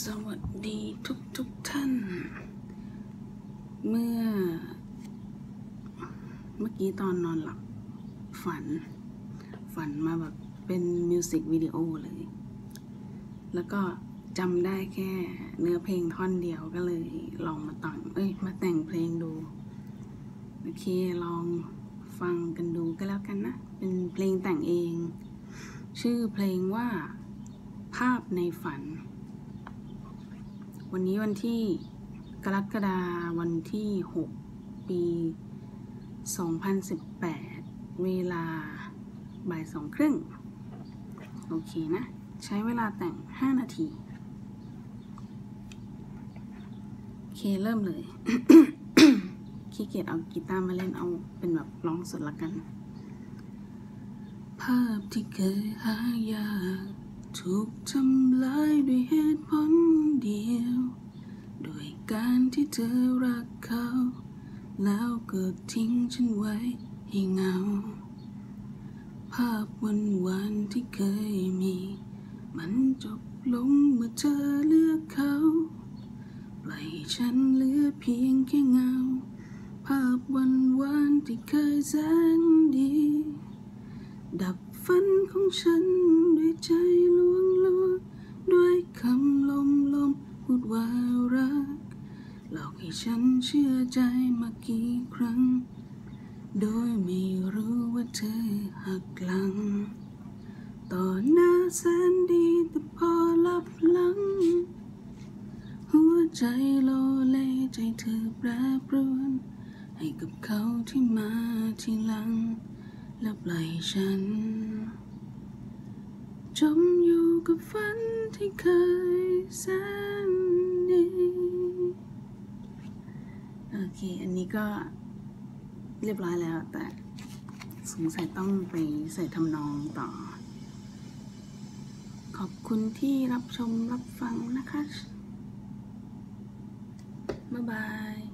สวัสดีทุกท่านเมื่อกี้ตอนนอนหลับฝันมาแบบเป็นมิวสิกวิดีโอเลยแล้วก็จำได้แค่เนื้อเพลงท่อนเดียวก็เลยลองมาแต่งเพลงดูโอเคลองฟังกันดูก็แล้วกันนะเป็นเพลงแต่งเองชื่อเพลงว่าภาพในฝันวันนี้วันที่กรกฎาคมวันที่6ปี2018เวลาบ่าย 2:30โอเคนะใช้เวลาแต่ง5นาทีโอเคเริ่มเลย ขี้เกียจเอากีตาร์มาเล่นเอาเป็นแบบร้องสดละกันภาพที่เคยหายากถูกทำลายด้วยเหตุผลเดียวโดยการที่เธอรักเขาแล้วก็ทิ้งฉันไว้ให้เหงาภาพวันที่เคยมีมันจบลงเมื่อเธอเลือกเขาปล่อยฉันเหลือเพียงแค่เงาภาพวันที่เคยแสนดีดับฝันของฉันด้วยใจลวงด้วยคำลมพูดว่ารักหลอกให้ฉันเชื่อใจมากี่ครั้งโดยไม่รู้ว่าเธอหักหลังต่อหน้าแสนดีแต่พอลับหลังหัวใจโลเลใจเธอแปรปรวนให้กับเขาที่มาทีหลังและปล่อยฉันจมอยู่กับฝันที่เคยแสนดีโอเคอันนี้ก็เรียบร้อยแล้วแต่สงสัยต้องไปใส่ทำนองต่อขอบคุณที่รับชมรับฟังนะคะบ๊ายบาย